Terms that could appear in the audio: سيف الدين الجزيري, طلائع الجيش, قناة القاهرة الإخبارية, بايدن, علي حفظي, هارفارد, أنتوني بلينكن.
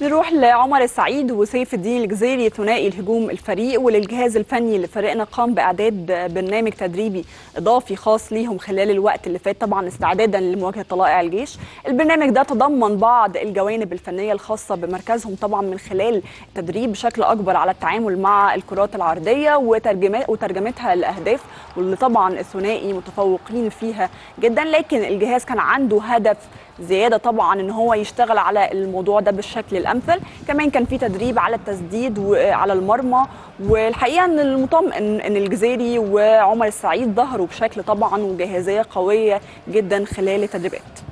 نروح لعمر السعيد وسيف الدين الجزيري ثنائي الهجوم الفريق، وللجهاز الفني لفريقنا قام باعداد برنامج تدريبي اضافي خاص ليهم خلال الوقت اللي فات، طبعا استعدادا لمواجهه طلائع الجيش. البرنامج ده تضمن بعض الجوانب الفنيه الخاصه بمركزهم، طبعا من خلال تدريب بشكل اكبر على التعامل مع الكرات العرضيه وترجمتها لاهداف، واللي طبعا الثنائي متفوقين فيها جدا. لكن الجهاز كان عنده هدف زياده، طبعا ان هو يشتغل على الموضوع ده بالشكل الامثل. كمان كان في تدريب على التسديد وعلى المرمى، والحقيقه ان المطمئن ان الجزيري وعمر السعيد ظهروا بشكل طبعا وجاهزيه قويه جدا خلال التدريبات.